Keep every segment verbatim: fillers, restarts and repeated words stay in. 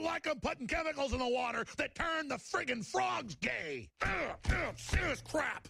don't like them putting chemicals in the water that turn the friggin' frogs gay. Ugh, ugh, serious crap.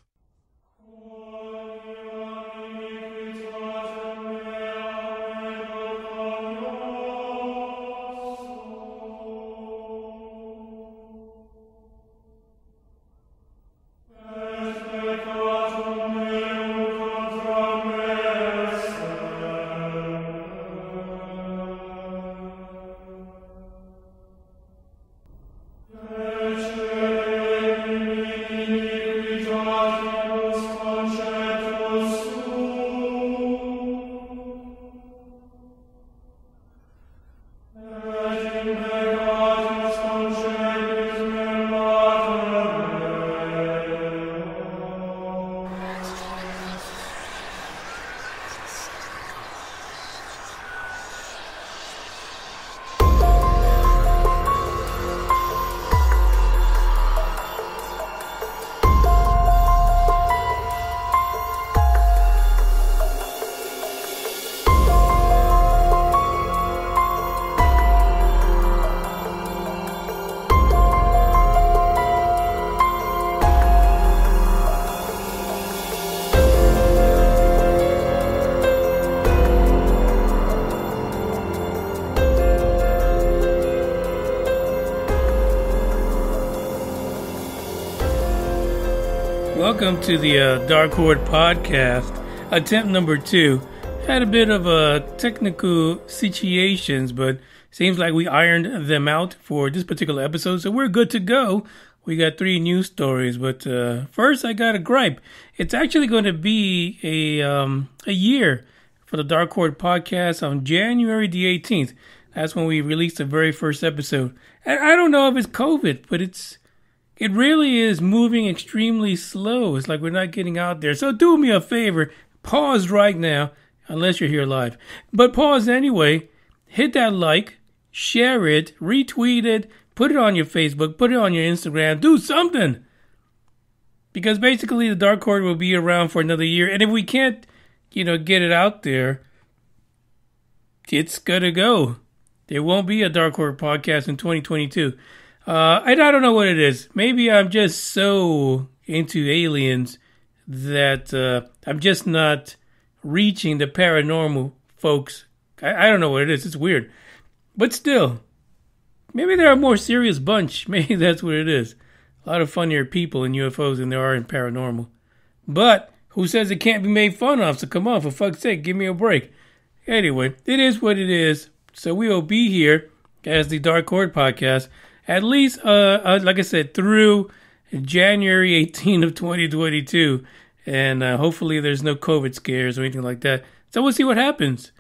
Welcome to the uh, Dark Horde podcast. Attempt number two. Had a bit of uh, technical situations, but seems like we ironed them out for this particular episode, so we're good to go. We got three news stories, but uh, first I got a gripe. It's actually going to be a um, a year for the Dark Horde podcast on January the eighteenth. That's when we released the very first episode. And I don't know if it's COVID, but it's... It really is moving extremely slow. It's like we're not getting out there. So do me a favor. Pause right now, unless you're here live. But pause anyway. Hit that like, share it, retweet it, put it on your Facebook, put it on your Instagram. Do something. Because basically the Dark Horde will be around for another year. And if we can't, you know, get it out there, it's going to go. There won't be a Dark Horde podcast in twenty twenty-two. Uh, and I don't know what it is. Maybe I'm just so into aliens that uh, I'm just not reaching the paranormal folks. I, I don't know what it is. It's weird. But still, maybe they're a more serious bunch. Maybe that's what it is. A lot of funnier people in U F Os than there are in paranormal. But who says it can't be made fun of? So come on, for fuck's sake, give me a break. Anyway, it is what it is. So we will be here as the Dark Horde podcast. At least, uh, uh, like I said, through January eighteenth of twenty twenty-two. And uh, hopefully there's no COVID scares or anything like that. So we'll see what happens.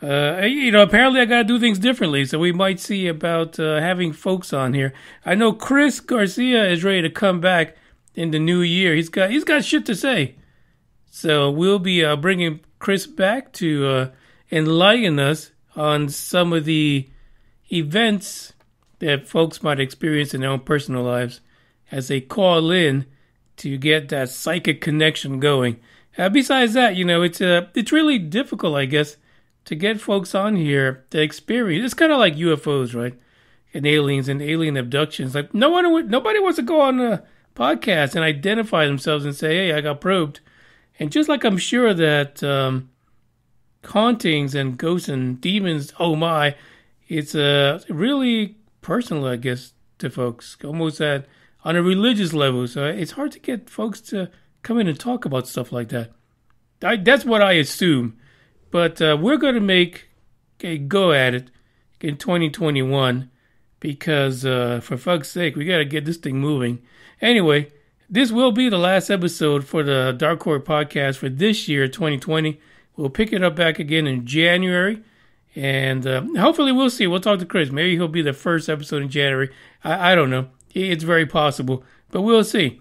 Uh, you know, apparently I got to do things differently. So we might see about uh, having folks on here. I know Chris Garcia is ready to come back in the new year. He's got he's got shit to say. So we'll be uh, bringing Chris back to uh, enlighten us on some of the events that folks might experience in their own personal lives as they call in to get that psychic connection going. Uh, besides that, you know, it's uh, it's really difficult, I guess, to get folks on here to experience. It's kind of like U F Os, right? And aliens and alien abductions. Like no one, nobody wants to go on a podcast and identify themselves and say, "Hey, I got probed." And just like I'm sure that um, hauntings and ghosts and demons, oh my, it's uh, really personal, I guess, to folks, almost at on a religious level. So it's hard to get folks to come in and talk about stuff like that. I, that's what I assume. But uh, we're going to make a go at it in twenty twenty-one because, uh, for fuck's sake, we got to get this thing moving. Anyway, this will be the last episode for the Dark Horde podcast for this year, twenty twenty. We'll pick it up back again in January. And uh, hopefully we'll see. We'll talk to Chris. Maybe he'll be the first episode in January. I, I don't know. It's very possible. But we'll see.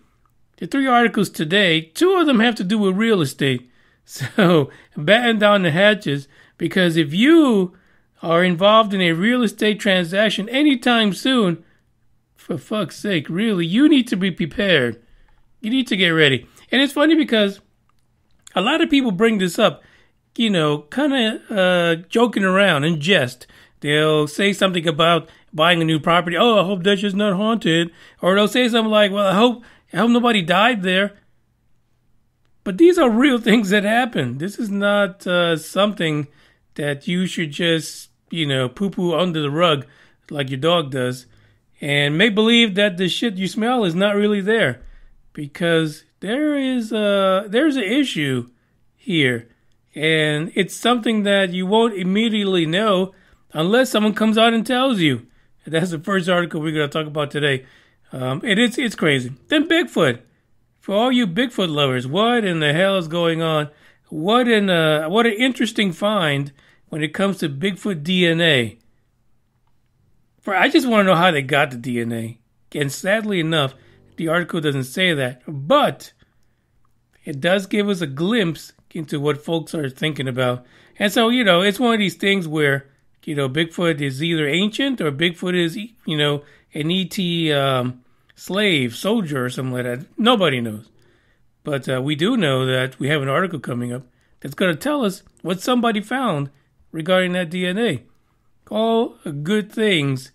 The three articles today, two of them have to do with real estate. So batten down the hatches. Because if you are involved in a real estate transaction anytime soon, for fuck's sake, really, you need to be prepared. You need to get ready. And it's funny because a lot of people bring this up, you know, kind of uh, joking around in jest. They'll say something about buying a new property. Oh, I hope that's just not haunted. Or they'll say something like, well, I hope, I hope nobody died there. But these are real things that happen. This is not uh, something that you should just, you know, poo-poo under the rug like your dog does. And make believe that the shit you smell is not really there. Because there is a, there's an issue here. And it's something that you won't immediately know unless someone comes out and tells you. That's the first article we're going to talk about today. Um, it, it's, it's crazy. Then Bigfoot. For all you Bigfoot lovers, what in the hell is going on? What in uh, what an interesting find when it comes to Bigfoot D N A. For I just want to know how they got the D N A. And sadly enough, the article doesn't say that. But it does give us a glimpse into what folks are thinking about. And so, you know, it's one of these things where, you know, Bigfoot is either ancient or Bigfoot is, you know, an E T um, slave, soldier, or something like that. Nobody knows. But uh, we do know that we have an article coming up that's going to tell us what somebody found regarding that D N A. All good things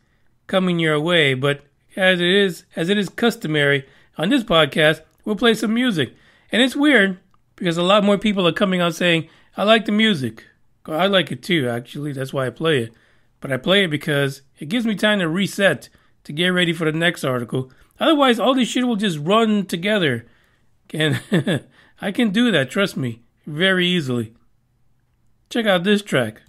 coming your way. But as it is, as it is customary on this podcast, we'll play some music. And it's weird because a lot more people are coming out saying, I like the music. I like it too, actually. That's why I play it. But I play it because it gives me time to reset, to get ready for the next article. Otherwise, all this shit will just run together. And I can do that, trust me, very easily. Check out this track.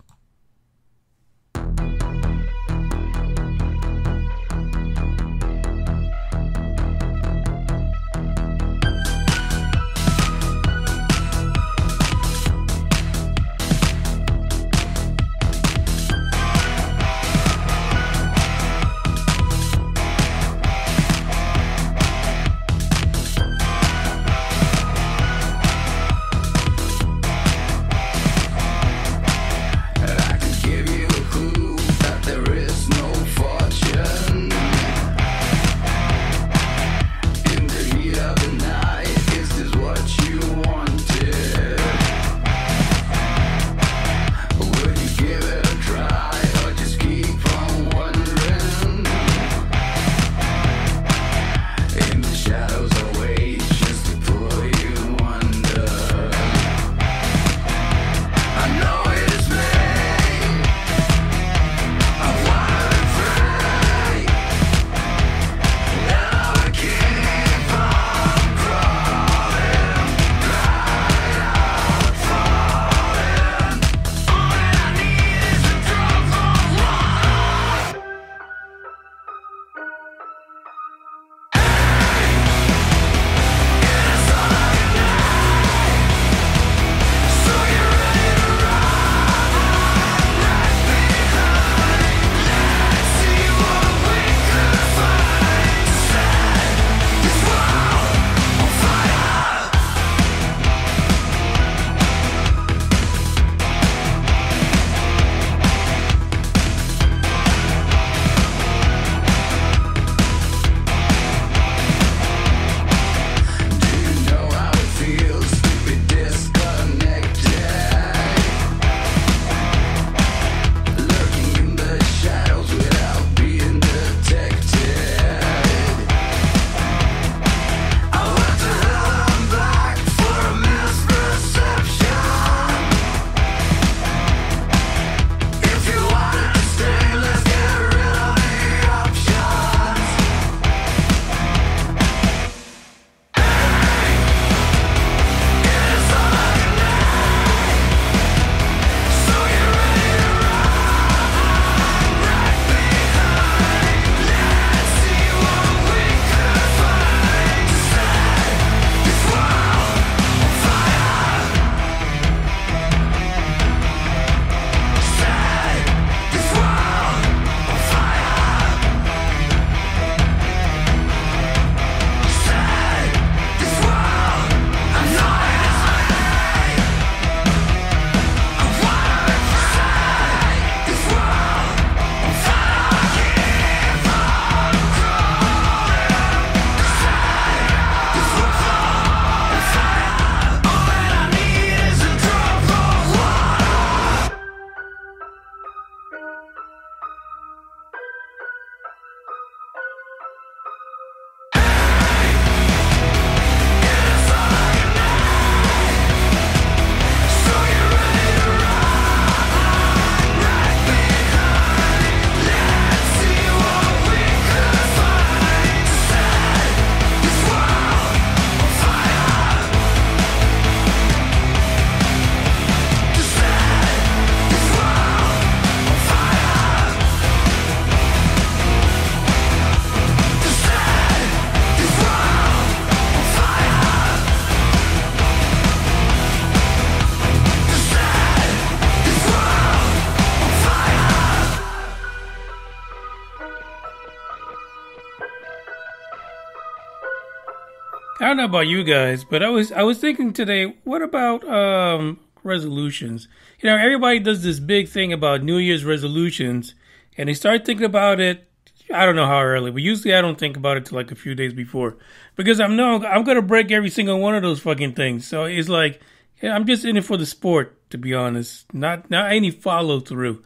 I don't know about you guys, but I was I was thinking today, what about um, resolutions? You know, everybody does this big thing about New Year's resolutions, and they start thinking about it. I don't know how early, but usually I don't think about it till like a few days before, because I'm no I'm gonna break every single one of those fucking things. So it's like, yeah, I'm just in it for the sport, to be honest. Not not any follow through.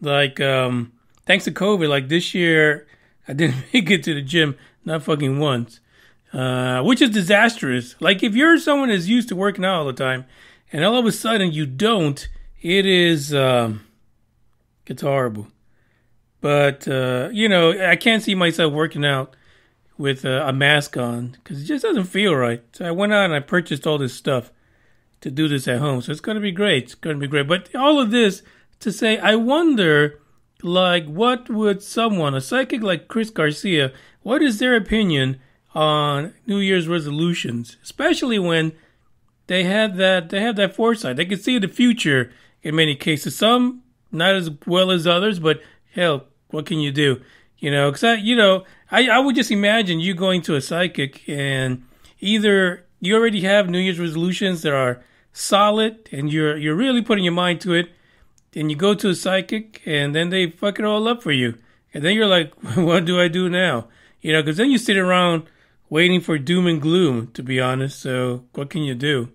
Like um, thanks to COVID, like this year I didn't make it to the gym, not fucking once. Uh, which is disastrous. Like, if you're someone that's used to working out all the time, and all of a sudden you don't, it is, um, it's horrible. But, uh, you know, I can't see myself working out with uh, a mask on, because it just doesn't feel right. So I went out and I purchased all this stuff to do this at home. So it's going to be great. It's going to be great. But all of this to say, I wonder, like, what would someone, a psychic like Chris Garcia, what is their opinion on New Year's resolutions, especially when they have that they have that foresight? They can see the future in many cases. Some not as well as others, but hell, what can you do? You know, because I, you know, I, I would just imagine you going to a psychic and either you already have New Year's resolutions that are solid and you're you're really putting your mind to it, and you go to a psychic and then they fuck it all up for you, and then you're like, what do I do now? You know, because then you sit around waiting for doom and gloom, to be honest. So what can you do?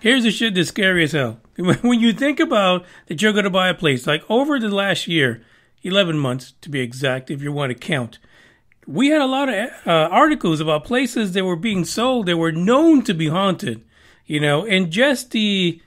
Here's the shit that's scary as hell. When you think about that you're going to buy a place, like over the last year, eleven months to be exact, if you want to count, we had a lot of uh, articles about places that were being sold that were known to be haunted, you know, and just the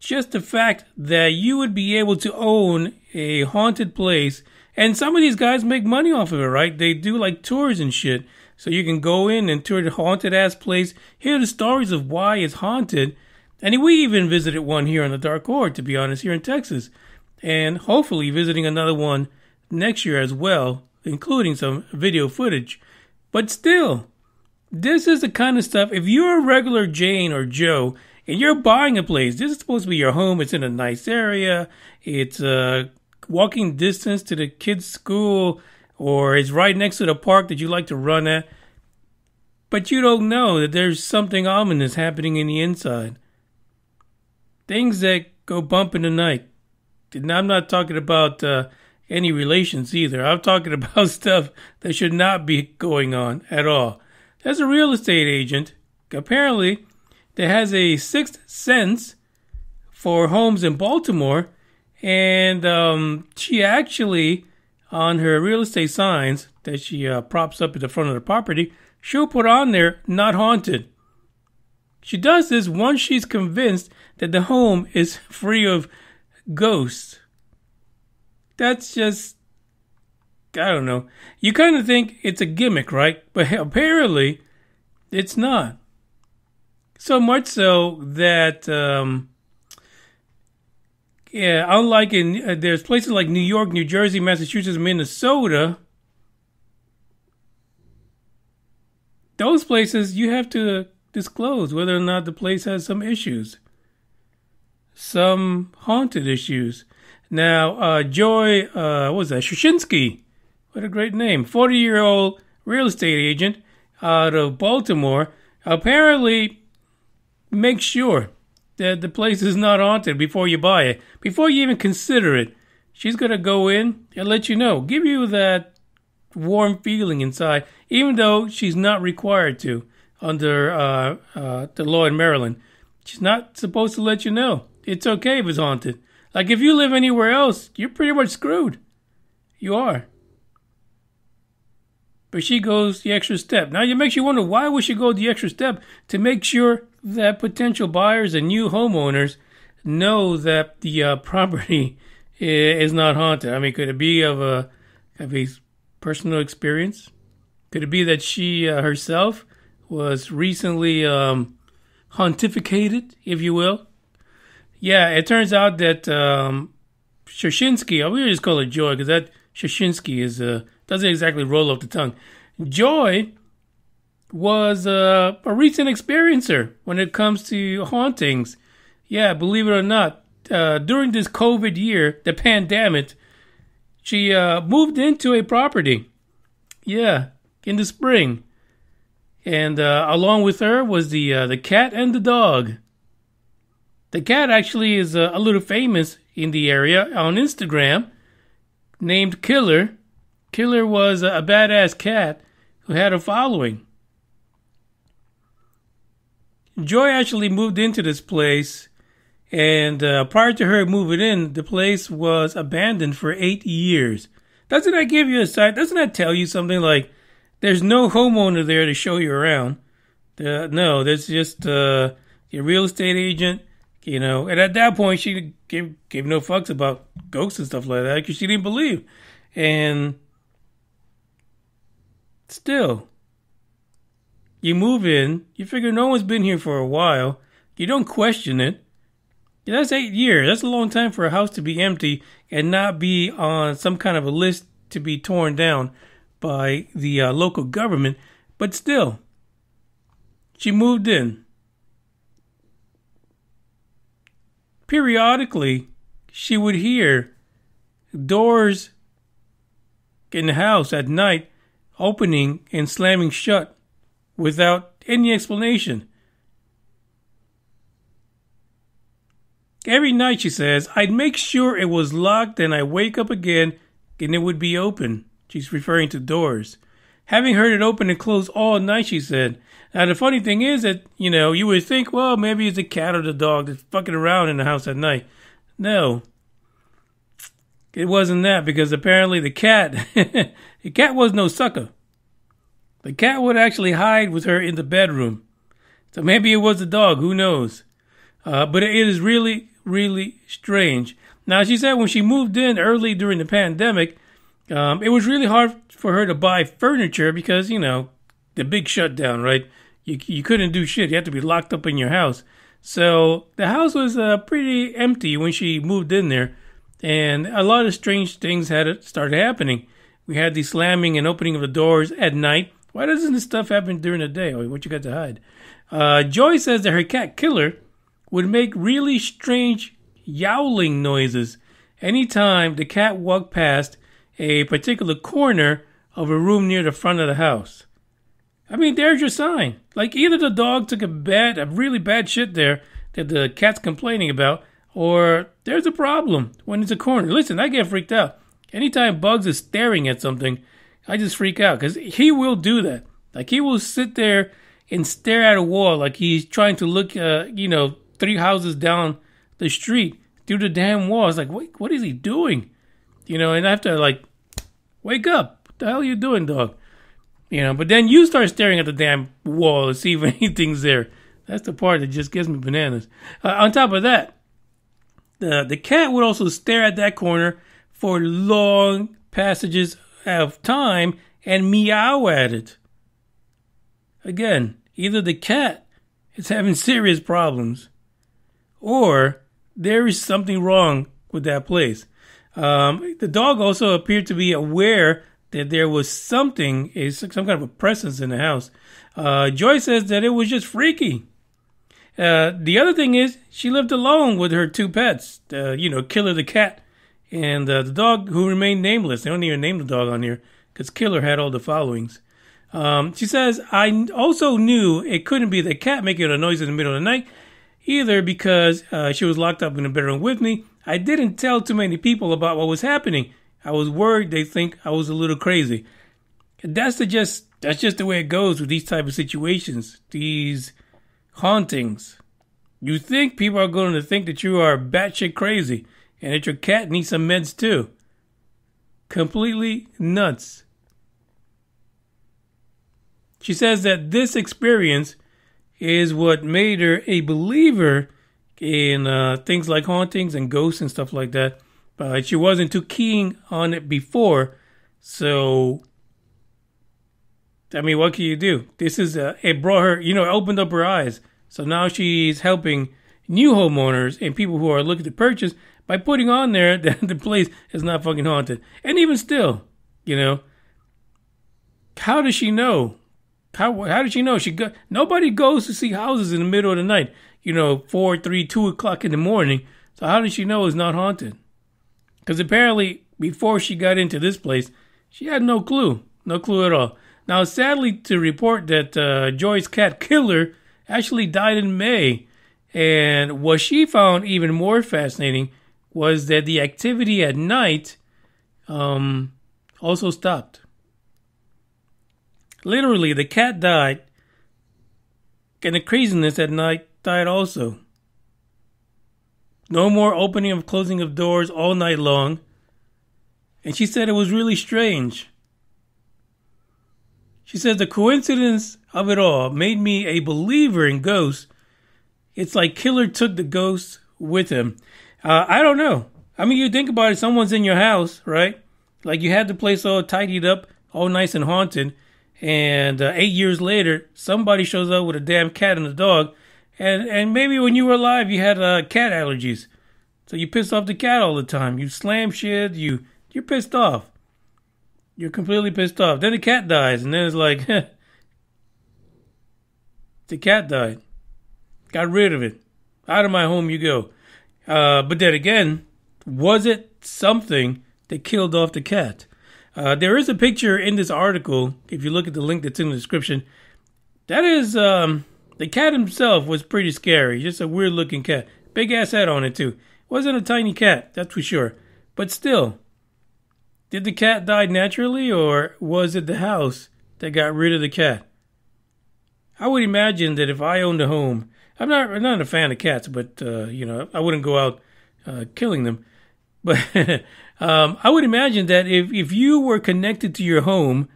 just the fact that you would be able to own a haunted place. And some of these guys make money off of it, right? They do like tours and shit. So you can go in and tour the haunted ass place, hear the stories of why it's haunted. And we even visited one here on the Dark Horde, to be honest, here in Texas. And hopefully visiting another one next year as well, including some video footage. But still, this is the kind of stuff, if you're a regular Jane or Joe and you're buying a place, this is supposed to be your home, it's in a nice area, it's uh, walking distance to the kids' school, or it's right next to the park that you like to run at, but you don't know that there's something ominous happening in the inside. Things that go bump in the night. And I'm not talking about uh, any relations either. I'm talking about stuff that should not be going on at all. There's a real estate agent, apparently, that has a sixth sense for homes in Baltimore, and um, she actually, on her real estate signs that she uh, props up at the front of the property, she'll put on there, not haunted. She does this once she's convinced that the home is free of ghosts. That's just, I don't know. You kind of think it's a gimmick, right? But apparently, it's not. So much so that, um, yeah, unlike in, uh, there's places like New York, New Jersey, Massachusetts, Minnesota. Those places, you have to disclose whether or not the place has some issues. Some haunted issues. Now, uh, Joy, uh, what was that? Shushinsky. What a great name. forty-year-old real estate agent out of Baltimore. Apparently, make sure that the place is not haunted before you buy it. Before you even consider it, she's going to go in and let you know. Give you that warm feeling inside, even though she's not required to under uh, uh, the law in Maryland. She's not supposed to let you know. It's okay if it's haunted. Like, if you live anywhere else, you're pretty much screwed. You are. But she goes the extra step. Now, it makes you wonder, why would she go the extra step? To make sure that potential buyers and new homeowners know that the uh, property is not haunted. I mean, could it be of a, of a personal experience? Could it be that she uh, herself was recently um, hauntificated, if you will? Yeah, it turns out that um, Shushinsky, I will just call her Joy, because that Shushinsky is uh, doesn't exactly roll off the tongue. Joy was uh, a recent experiencer when it comes to hauntings. Yeah, believe it or not, uh, during this COVID year, the pandemic, she uh, moved into a property. Yeah, in the spring. And uh, along with her was the uh, the cat and the dog. The cat actually is uh, a little famous in the area on Instagram, named Killer. Killer was a badass cat who had a following. Joy actually moved into this place, and uh, prior to her moving in, the place was abandoned for eight years. Doesn't that give you a sign? Doesn't that tell you something? Like, there's no homeowner there to show you around. Uh, no, there's just uh, your real estate agent, you know. And at that point, she gave, gave no fucks about ghosts and stuff like that because she didn't believe. And still, you move in, you figure no one's been here for a while, you don't question it. That's eight years. That's a long time for a house to be empty and not be on some kind of a list to be torn down by the uh, local government. But still, she moved in. Periodically, she would hear doors in the house at night opening and slamming shut without any explanation. Every night, she says, I'd make sure it was locked, then I wake up again and it would be open. She's referring to doors. Having heard it open and close all night, she said. Now, the funny thing is that, you know, you would think, well, maybe it's the cat or the dog that's fucking around in the house at night. No. It wasn't that, because apparently the cat, the cat was no sucker. The cat would actually hide with her in the bedroom. So maybe it was the dog, who knows? Uh, but it is really, really strange. Now, she said when she moved in early during the pandemic, um, it was really hard for her to buy furniture because, you know, the big shutdown, right? You, you couldn't do shit. You had to be locked up in your house. So the house was uh, pretty empty when she moved in there. And a lot of strange things had started happening. We had the slamming and opening of the doors at night. Why doesn't this stuff happen during the day? Oh, what you got to hide? Uh, Joy says that her cat, Killer, would make really strange yowling noises anytime the cat walked past a particular corner of a room near the front of the house. I mean, there's your sign. Like, either the dog took a bad, a really bad shit there that the cat's complaining about, or there's a problem when it's a corner. Listen, I get freaked out. Anytime Bugs is staring at something, I just freak out because he will do that. Like, he will sit there and stare at a wall like he's trying to look, uh, you know, three houses down the street through the damn wall. It's like, what, what is he doing? You know, and I have to, like, wake up. What the hell are you doing, dog? You know, but then you start staring at the damn wall to see if anything's there. That's the part that just gives me bananas. Uh, on top of that, the, the cat would also stare at that corner for long passages of time and meow at it. Again, either the cat is having serious problems, or there is something wrong with that place. Um, the dog also appeared to be aware that there was something, some kind of a presence in the house. Uh, Joy says that it was just freaky. Uh, the other thing is, she lived alone with her two pets, uh, you know, Killer the cat and uh, the dog, who remained nameless. They don't even name the dog on here because Killer had all the followings. Um, she says, I also knew it couldn't be the cat making a noise in the middle of the night, either, because uh, she was locked up in the bedroom with me. I didn't tell too many people about what was happening. I was worried they think I was a little crazy. That's the just that's just the way it goes with these type of situations, these hauntings. You think people are going to think that you are batshit crazy and that your cat needs some meds too. Completely nuts. She says that this experience is what made her a believer in uh, things like hauntings and ghosts and stuff like that. But she wasn't too keen on it before. So, I mean, what can you do? This is, uh, it brought her, you know, it opened up her eyes. So now she's helping new homeowners and people who are looking to purchase by putting on there that the place is not fucking haunted. And even still, you know, how does she know How, how did she know? She go, nobody goes to see houses in the middle of the night, you know, four, three, two o'clock in the morning. So how did she know it's not haunted? Because apparently before she got into this place, she had no clue, no clue at all. Now, sadly to report that uh, Joy's cat Killer actually died in May. And what she found even more fascinating was that the activity at night um, also stopped. Literally, the cat died, and the craziness at night died also. No more opening and closing of doors all night long. And she said it was really strange. She said the coincidence of it all made me a believer in ghosts. It's like Killer took the ghosts with him. Uh, I don't know. I mean, you think about it, someone's in your house, right? Like you had the place all tidied up, all nice and haunted. And uh, eight years later, somebody shows up with a damn cat and a dog. And and maybe when you were alive, you had uh, cat allergies. So you pissed off the cat all the time. You slam shit. You, you're pissed off. You're completely pissed off. Then the cat dies. And then it's like, the cat died. Got rid of it. Out of my home you go. Uh, but then again, was it something that killed off the cat? Uh, there is a picture in this article, if you look at the link that's in the description, that is, um, the cat himself was pretty scary. Just a weird looking cat. Big ass head on it too. Wasn't a tiny cat, that's for sure. But still, did the cat die naturally or was it the house that got rid of the cat? I would imagine that if I owned a home, I'm not, I'm not a fan of cats, but, uh, you know, I wouldn't go out uh, killing them. But um, I would imagine that if, if you were connected to your home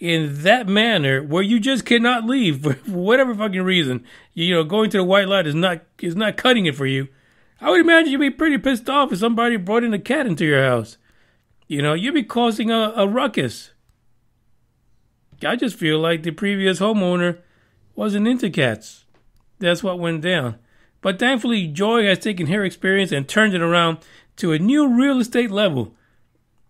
in that manner where you just cannot leave for whatever fucking reason, you know, going to the white light is not is not cutting it for you. I would imagine you'd be pretty pissed off if somebody brought in a cat into your house. You know, you'd be causing a, a ruckus. I just feel like the previous homeowner wasn't into cats. That's what went down. But thankfully, Joy has taken her experience and turned it around to a new real estate level.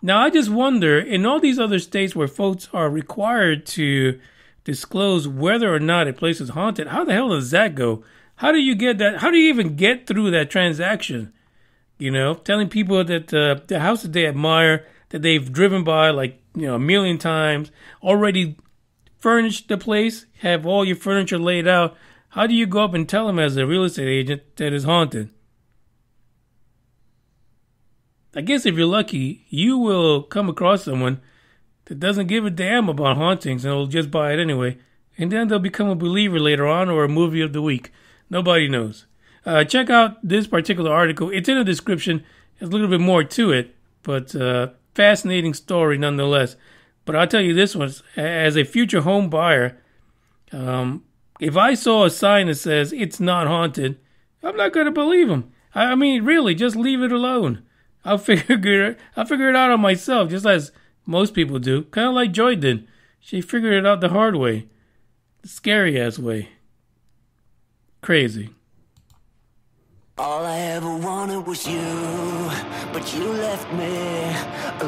Now, I just wonder, in all these other states where folks are required to disclose whether or not a place is haunted, how the hell does that go? How do you get that? How do you even get through that transaction? You know, telling people that uh, the house that they admire, that they've driven by like, you know, a million times, already furnished the place, have all your furniture laid out. How do you go up and tell them as a real estate agent that it's haunted? I guess if you're lucky, you will come across someone that doesn't give a damn about hauntings and will just buy it anyway. And then they'll become a believer later on or a movie of the week. Nobody knows. Uh, check out this particular article. It's in the description. There's a little bit more to it, but uh, fascinating story nonetheless. But I'll tell you this one. As a future home buyer, um, if I saw a sign that says it's not haunted, I'm not going to believe them. I mean, really, just leave it alone. I'll figure, I'll figure it out on myself, just as most people do. Kind of like Joy did. She figured it out the hard way. The scary-ass way. Crazy. All I ever wanted was you, but you left me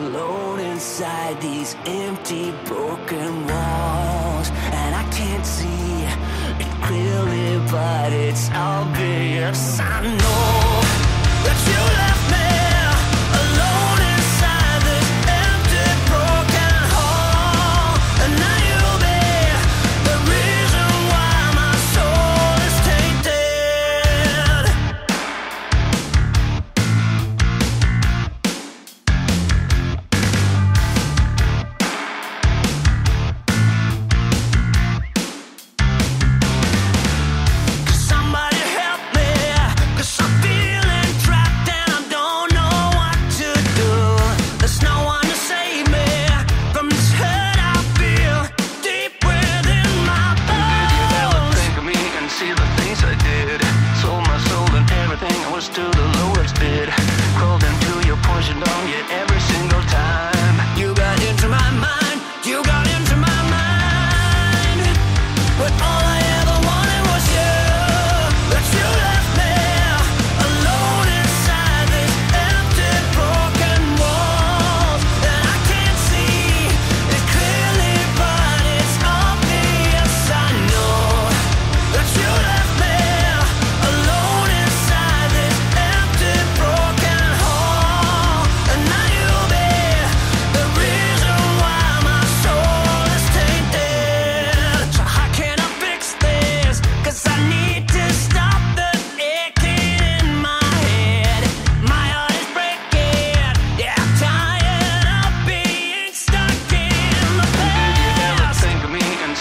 alone inside these empty, broken walls. And I can't see it clearly, but it's obvious. I know that you left me. Something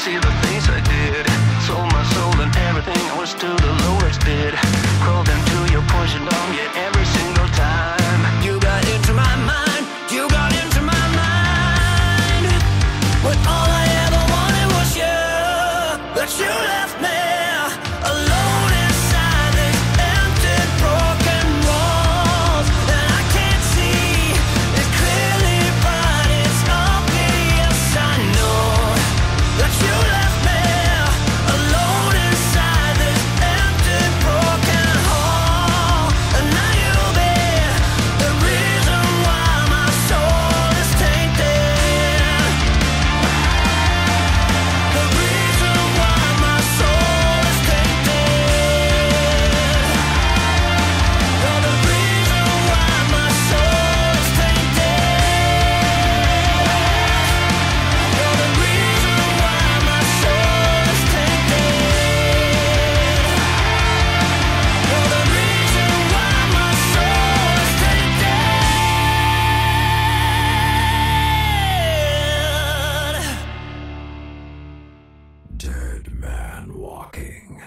see the things I did. Sold my soul and everything I was to the lowest bid. Crawled into your poison dome, yet every single time you got into my mind, you got into my mind. When all I ever wanted was you, but you left me alone inside these empty, broken walls. And I can't see it clearly, but it's obvious. I know that you left me alone inside this empty, broken hall. And now you'll be the reason why my soul is tainted. The reason why my soul is tainted. You're the reason why my soul is tainted. You're the reason why my soul is tainted. You're the reason why my soul is tainted. Dead man walking.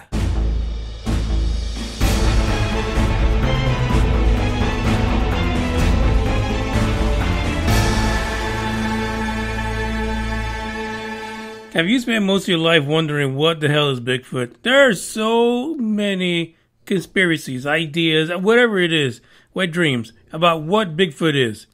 Have you spent most of your life wondering what the hell is Bigfoot? There are so many conspiracies, ideas, whatever it is, wet dreams about what Bigfoot is.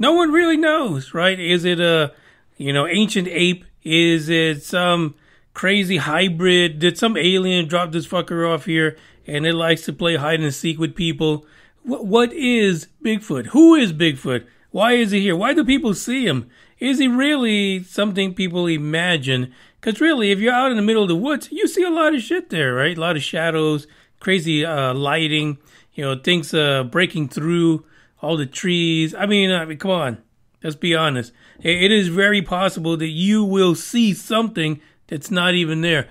No one really knows, right? Is it a, you know, ancient ape? Is it some crazy hybrid? Did some alien drop this fucker off here and it likes to play hide and seek with people? What, what is Bigfoot? Who is Bigfoot? Why is he here? Why do people see him? Is he really something people imagine? Because really, if you're out in the middle of the woods, you see a lot of shit there, right? A lot of shadows, crazy uh, lighting, you know, things uh, breaking through all the trees. I mean, I mean, come on, let's be honest. It, it is very possible that you will see something that's not even there.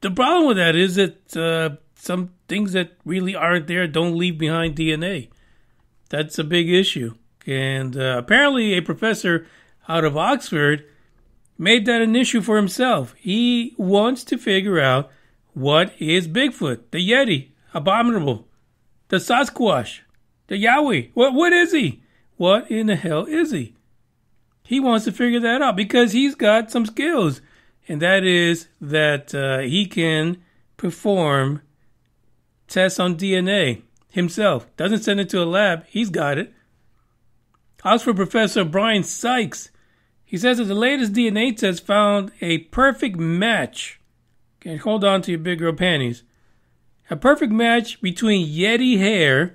The problem with that is that uh, some things that really aren't there don't leave behind D N A. That's a big issue. And uh, apparently a professor out of Oxford made that an issue for himself. He wants to figure out what is Bigfoot, the Yeti, Abominable, the Sasquatch, the Yahweh. What, what is he? What in the hell is he? He wants to figure that out because he's got some skills. And that is that uh, he can perform tests on D N A himself. Doesn't send it to a lab. He's got it. Oxford professor Brian Sykes, he says that the latest D N A test found a perfect match. Okay, hold on to your big girl panties. A perfect match between Yeti hair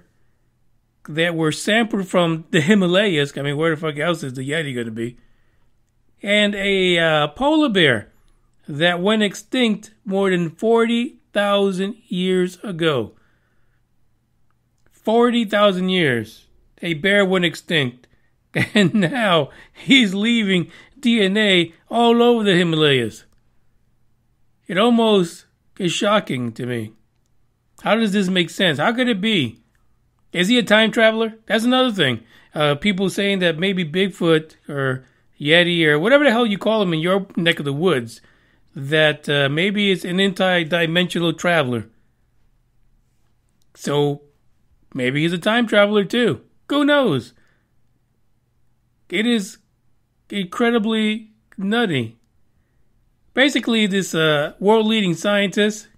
that were sampled from the Himalayas. I mean, where the fuck else is the Yeti going to be? And a uh, polar bear that went extinct more than forty thousand years ago. forty thousand years. A bear went extinct. And now he's leaving D N A all over the Himalayas. It almost is shocking to me. How does this make sense? How could it be? Is he a time traveler? That's another thing. Uh, people saying that maybe Bigfoot or Yeti or whatever the hell you call him in your neck of the woods, that uh, maybe it's an anti-dimensional traveler. So maybe he's a time traveler too. Who knows? It is incredibly nutty. Basically, this uh, world-leading scientist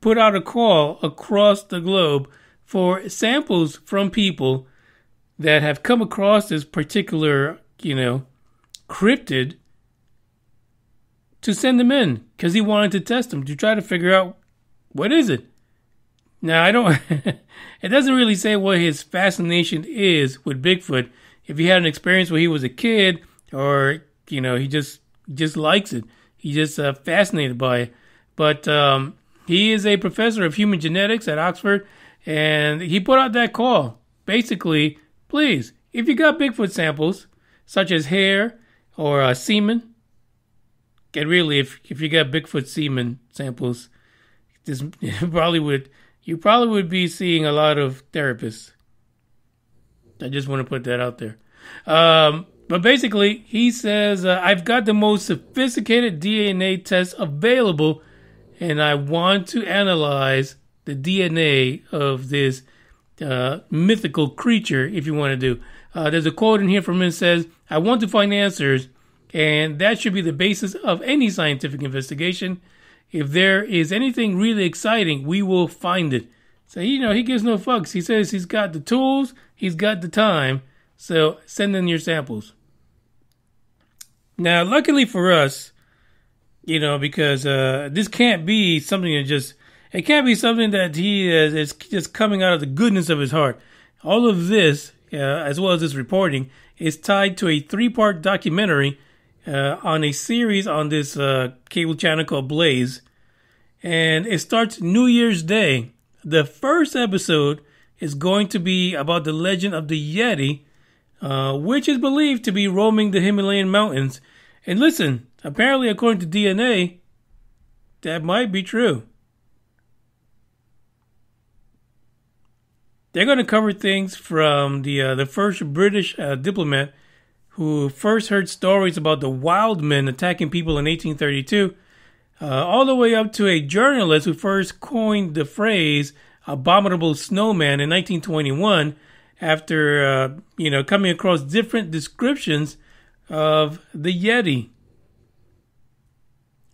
put out a call across the globe for samples from people that have come across this particular, you know, cryptid, to send them in because he wanted to test them to try to figure out what is it. Now, I don't, it doesn't really say what his fascination is with Bigfoot. If he had an experience where he was a kid or, you know, he just, just likes it. He's just uh, fascinated by it. But um, he is a professor of human genetics at Oxford, and he put out that call. Basically, please, if you got Bigfoot samples, such as hair or uh, semen, and really, if, if you got Bigfoot semen samples, this probably would... You probably would be seeing a lot of therapists. I just want to put that out there. Um, But basically, he says, uh, I've got the most sophisticated D N A test available, and I want to analyze the D N A of this uh, mythical creature, if you want to do. Uh, there's a quote in here from him that says, I want to find answers, and that should be the basis of any scientific investigation. If there is anything really exciting, we will find it. So, you know, he gives no fucks. He says he's got the tools, he's got the time, so send in your samples. Now, luckily for us, you know, because uh, this can't be something that just, it can't be something that he is, is just coming out of the goodness of his heart. All of this, uh, as well as this reporting, is tied to a three-part documentary uh, on a series on this uh, cable channel called Blaze. And it starts New Year's Day. The first episode is going to be about the legend of the Yeti, uh, which is believed to be roaming the Himalayan mountains. And listen, apparently according to D N A, that might be true. They're going to cover things from the uh, the first British uh, diplomat who first heard stories about the wild men attacking people in eighteen thirty-two, Uh, all the way up to a journalist who first coined the phrase abominable snowman in nineteen twenty-one after, uh, you know, coming across different descriptions of the Yeti.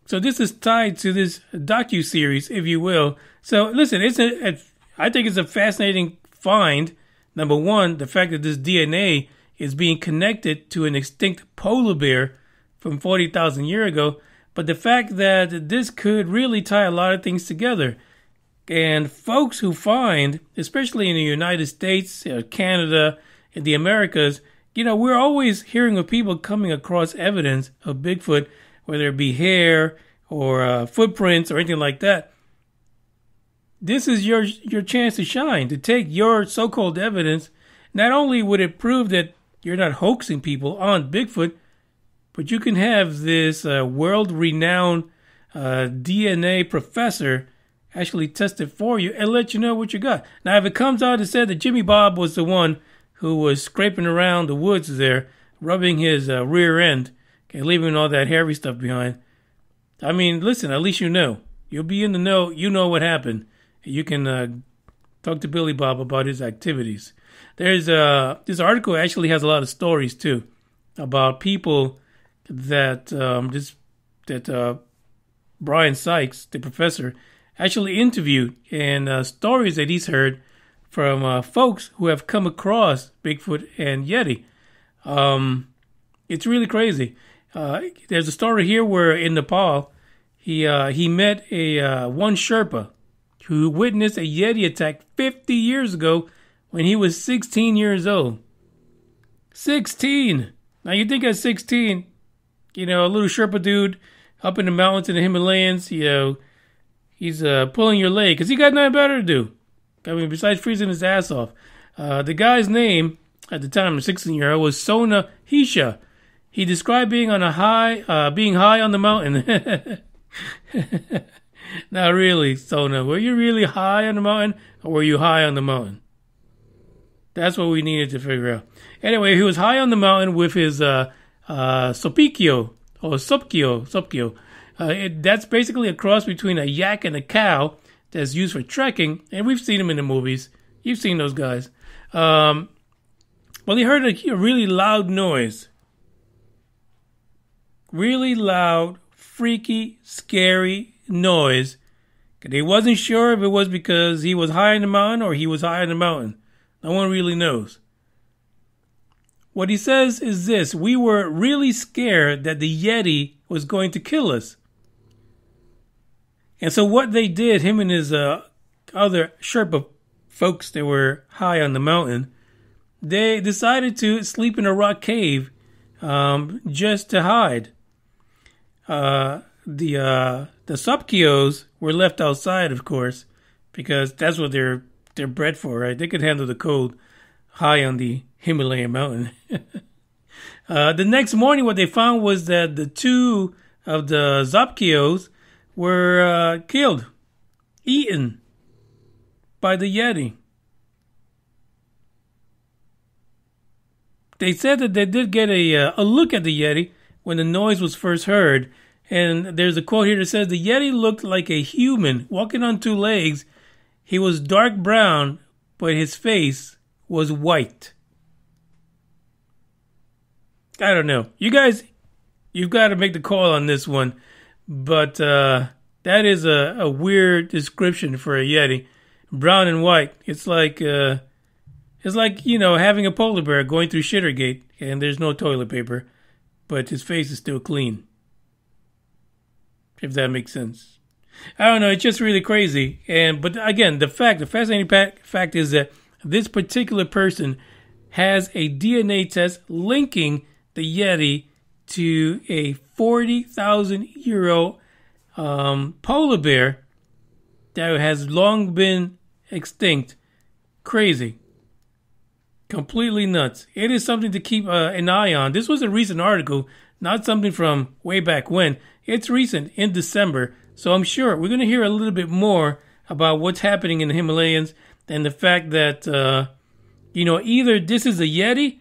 So this is tied to this docuseries, if you will. So listen, it's a, a, I think it's a fascinating find. Number one, the fact that this D N A is being connected to an extinct polar bear from forty thousand years ago. But the fact that this could really tie a lot of things together. And folks who find, especially in the United States, Canada, and the Americas, you know, we're always hearing of people coming across evidence of Bigfoot, whether it be hair or uh, footprints or anything like that. This is your, your chance to shine, to take your so-called evidence. Not only would it prove that you're not hoaxing people on Bigfoot, but you can have this uh, world-renowned uh, D N A professor actually test it for you and let you know what you got. Now, if it comes out and said that Jimmy Bob was the one who was scraping around the woods there, rubbing his uh, rear end, okay, leaving all that hairy stuff behind, I mean, listen, at least you know. You'll be in the know. You know what happened. You can uh, talk to Billy Bob about his activities. There's uh, this article actually has a lot of stories, too, about people that um, this that uh, Brian Sykes, the professor, actually interviewed, and uh, stories that he's heard from uh, folks who have come across Bigfoot and Yeti. Um, it's really crazy. Uh, there's a story here where in Nepal, he uh, he met a uh, one Sherpa who witnessed a Yeti attack fifty years ago when he was sixteen years old. sixteen! Now you think at sixteen... you know, a little Sherpa dude up in the mountains in the Himalayas, you know, he's uh, pulling your leg because he got nothing better to do. I mean, besides freezing his ass off. Uh, the guy's name at the time, the sixteen-year-old, was Sona Hisha. He described being on a high, uh, being high on the mountain. Not really, Sona. Were you really high on the mountain, or were you high on the mountain? That's what we needed to figure out. Anyway, he was high on the mountain with his Uh, Uh, Sopikyo, or Sopkyo, Sopkyo. Uh, it, that's basically a cross between a yak and a cow that's used for trekking, and we've seen them in the movies. You've seen those guys. Um, well, he heard a, a really loud noise. Really loud, freaky, scary noise. And he wasn't sure if it was because he was high in the mountain or he was high in the mountain. No one really knows. What he says is this: we were really scared that the Yeti was going to kill us. And so what they did, him and his uh, other Sherpa folks that were high on the mountain, they decided to sleep in a rock cave um, just to hide. Uh, the uh, the Sopkios were left outside, of course, because that's what they're, they're bred for, right? They could handle the cold high on the Himalayan mountain. uh, the next morning, what they found was that the two of the Zopkios were uh, killed, eaten by the Yeti. They said that they did get a, uh, a look at the Yeti when the noise was first heard. And there's a quote here that says, "The Yeti looked like a human walking on two legs. He was dark brown, but his face was white." I don't know. You guys, you've got to make the call on this one. But uh, that is a, a weird description for a Yeti. Brown and white. It's like, uh, it's like, you know, having a polar bear going through Shittergate and there's no toilet paper, but his face is still clean. If that makes sense. I don't know. It's just really crazy. And but again, the fact, the fascinating fact is that this particular person has a D N A test linking the Yeti to a forty thousand euro um, polar bear that has long been extinct. Crazy. Completely nuts. It is something to keep uh, an eye on. This was a recent article, not something from way back when. It's recent, in December. So I'm sure we're going to hear a little bit more about what's happening in the Himalayas and the fact that, uh, you know, either this is a Yeti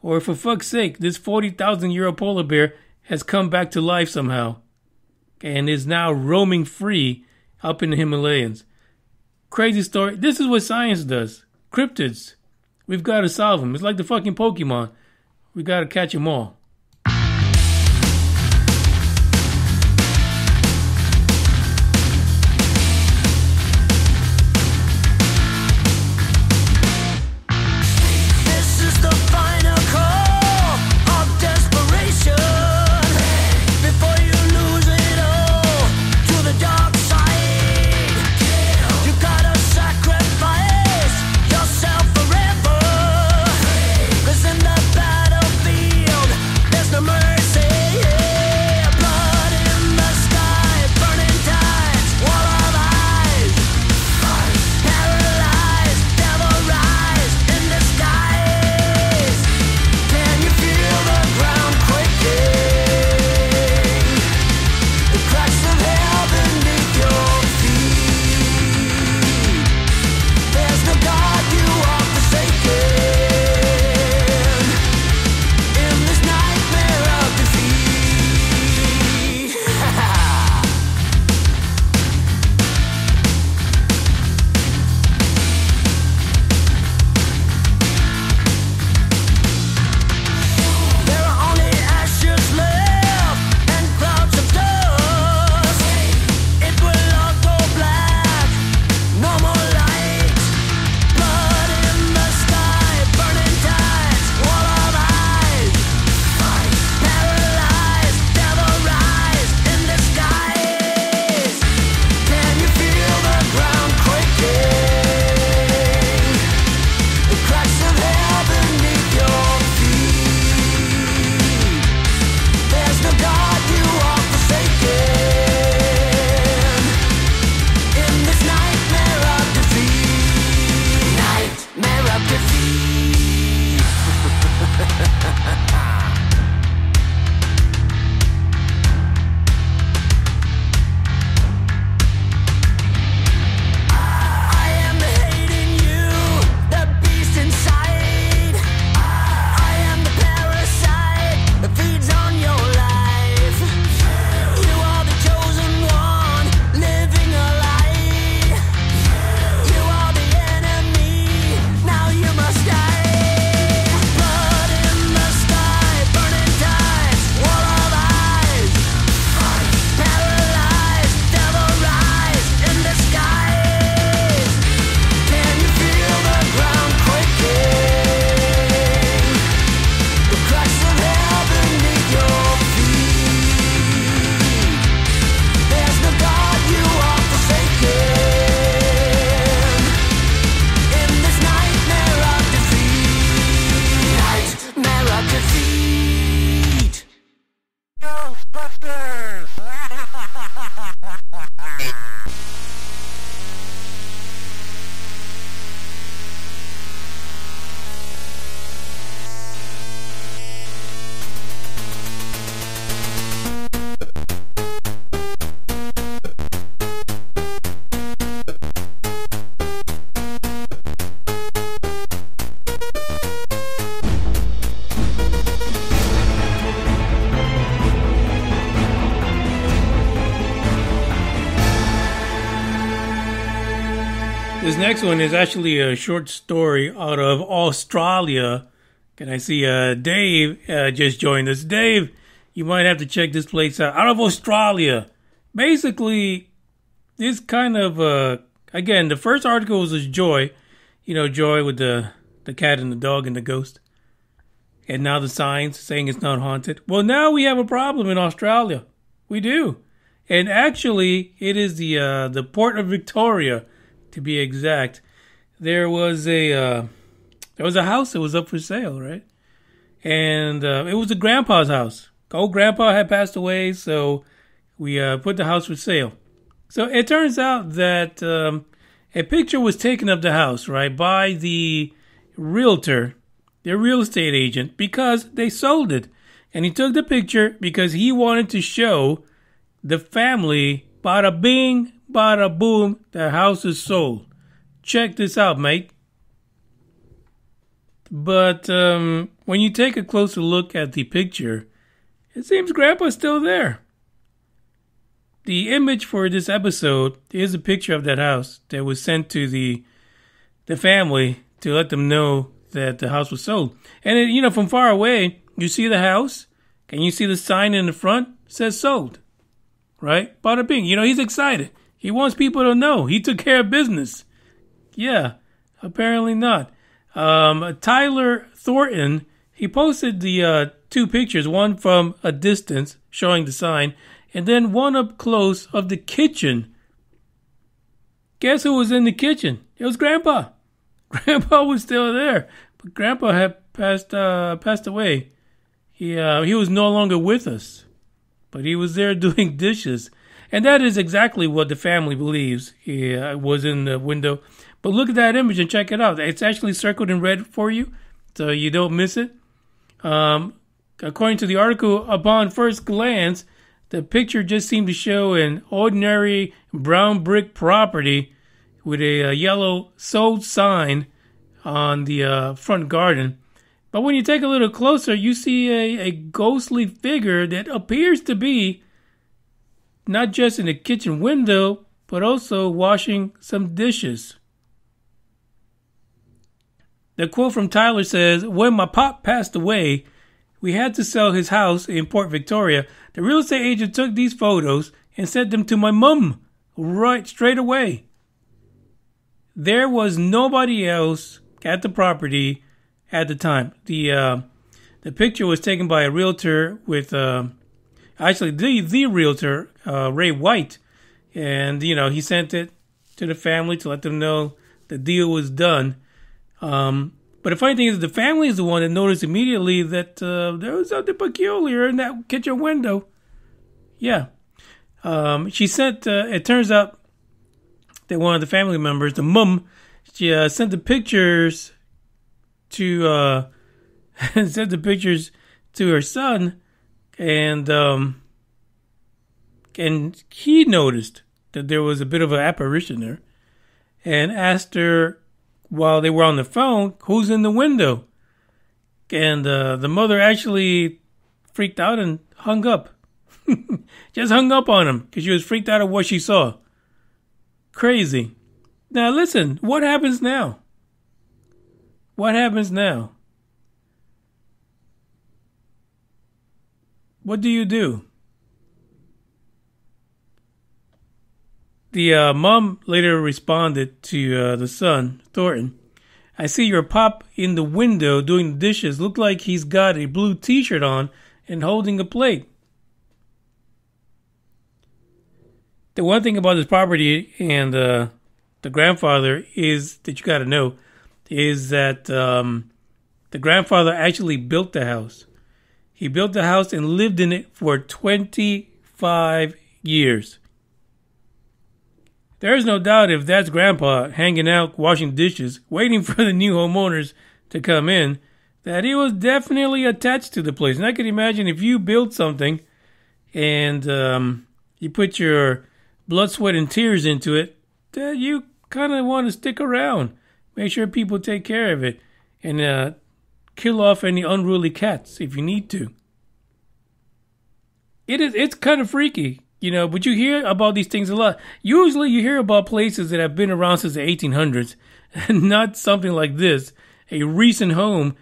or, for fuck's sake, this forty thousand euro polar bear has come back to life somehow and is now roaming free up in the Himalayas. Crazy story. This is what science does. Cryptids. We've got to solve them. It's like the fucking Pokemon. We got to catch them all. This next one is actually a short story out of Australia. Can I see uh, Dave uh, just joined us? Dave, you might have to check this place out. Out of Australia. Basically, this kind of, uh, again, the first article was Joy. You know, Joy with the, the cat and the dog and the ghost. And now the signs saying it's not haunted. Well, now we have a problem in Australia. We do. And actually, it is the uh, the Port of Victoria, to be exact. There was a uh, there was a house that was up for sale, right? And uh, it was a grandpa's house. Old grandpa had passed away, so we uh, put the house for sale. So it turns out that um, a picture was taken of the house, right, by the realtor, the real estate agent, because they sold it. And he took the picture because he wanted to show the family, bada bing, bada boom, the house is sold. Check this out, mate. But um, when you take a closer look at the picture, it seems Grandpa's still there. The image for this episode is a picture of that house that was sent to the the family to let them know that the house was sold. And it, you know, from far away, you see the house, and you see the sign in the front says sold. Right? Bada bing. You know, he's excited. He wants people to know. He took care of business. Yeah, apparently not. Um, Tyler Thornton, he posted the uh, two pictures, one from a distance showing the sign, and then one up close of the kitchen. Guess who was in the kitchen? It was Grandpa. Grandpa was still there, but Grandpa had passed uh, passed away. He uh, he was no longer with us. But he was there doing dishes. And that is exactly what the family believes. He uh, was in the window. But look at that image and check it out. It's actually circled in red for you, so you don't miss it. Um, according to the article, upon first glance, the picture just seemed to show an ordinary brown brick property with a, a yellow sold sign on the uh, front garden. But when you take a little closer, you see a, a ghostly figure that appears to be not just in the kitchen window, but also washing some dishes. The quote from Tyler says, "When my pop passed away, we had to sell his house in Port Victoria. The real estate agent took these photos and sent them to my mum right straight away. There was nobody else at the property at the time." The uh, the picture was taken by a realtor with uh, actually the the realtor uh, Ray White, and you know he sent it to the family to let them know the deal was done. Um, but the funny thing is, the family is the one that noticed immediately that uh, there was something peculiar in that kitchen window. Yeah, um, she sent. Uh, it turns out that one of the family members, the mum, she uh, sent the pictures. To uh, sent the pictures to her son, and um, and he noticed that there was a bit of an apparition there, and asked her while they were on the phone, "Who's in the window?" And uh, the mother actually freaked out and hung up, just hung up on him because she was freaked out at what she saw. Crazy. Now listen, what happens now? What happens now? What do you do? The uh, mom later responded to uh, the son, Thornton. "I see your pop in the window doing the dishes. Look like he's got a blue t-shirt on and holding a plate." The one thing about this property and uh, the grandfather is that you got to know is that um, the grandfather actually built the house. He built the house and lived in it for twenty-five years. There is no doubt if that's Grandpa hanging out, washing dishes, waiting for the new homeowners to come in, that he was definitely attached to the place. And I can imagine if you build something and um, you put your blood, sweat, and tears into it, that you kind of want to stick around. Make sure people take care of it, and uh, kill off any unruly cats if you need to. It is—it's kind of freaky You know, but you hear about these things a lot. Usually you hear about places that have been around since the eighteen hundreds, not something like this. A recent home,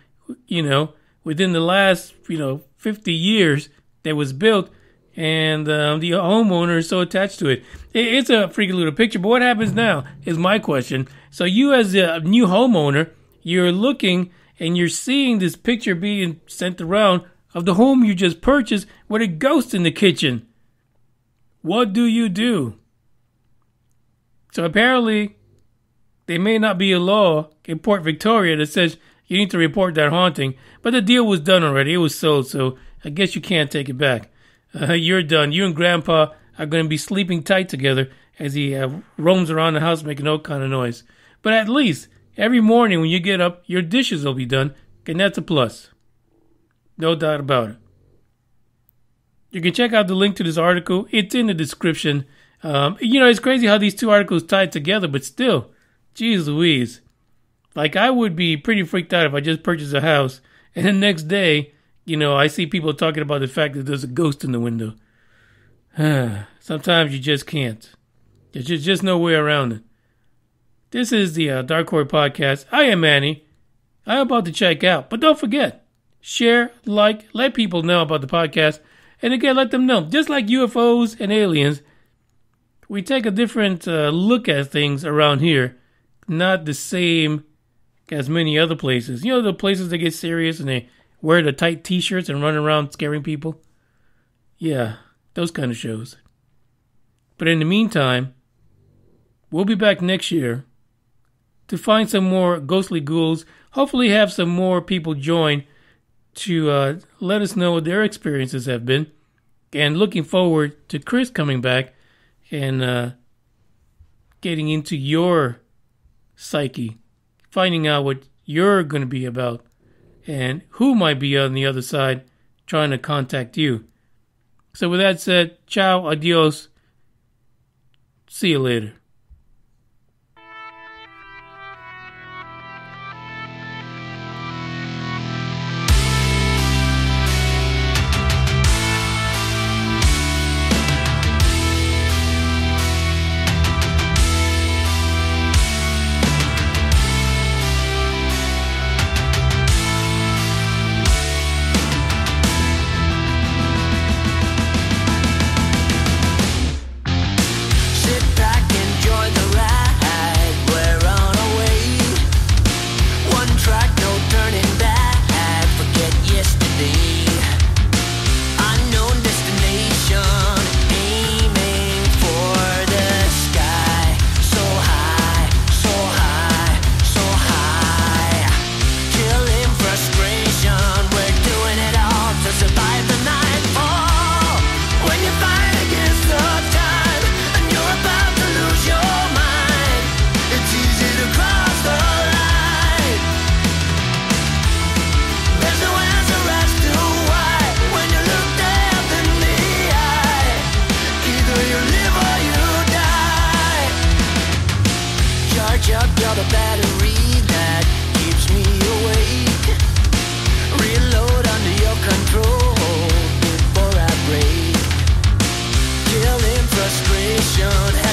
you know, within the last, you know, fifty years that was built, and um, the homeowner is so attached to it. It's a freaking little picture, but what happens now is my question. So you as a new homeowner, you're looking and you're seeing this picture being sent around of the home you just purchased with a ghost in the kitchen. What do you do? So apparently, there may not be a law in Port Victoria that says you need to report that haunting, but the deal was done already. It was sold, so I guess you can't take it back. Uh, you're done. You and Grandpa are going to be sleeping tight together as he uh, roams around the house making all kind of noise. But at least every morning when you get up, your dishes will be done, and that's a plus. No doubt about it. You can check out the link to this article. It's in the description. Um, you know, it's crazy how these two articles tied together, but still, geez Louise. Like, I would be pretty freaked out if I just purchased a house, and the next day, you know, I see people talking about the fact that there's a ghost in the window. Sometimes you just can't. There's just, just no way around it. This is the uh, Dark Horde Podcast. I am Manny. I'm about to check out, but don't forget, share, like, let people know about the podcast. And again, let them know, just like U F Os and aliens, we take a different uh, look at things around here, not the same as many other places. You know, the places that get serious and they wear the tight t-shirts and run around scaring people? Yeah, those kind of shows. But in the meantime, we'll be back next year to find some more ghostly ghouls, hopefully have some more people join to uh, let us know what their experiences have been. And looking forward to Chris coming back and uh, getting into your psyche, finding out what you're going to be about and who might be on the other side trying to contact you. So with that said, ciao, adios, see you later. Frustration.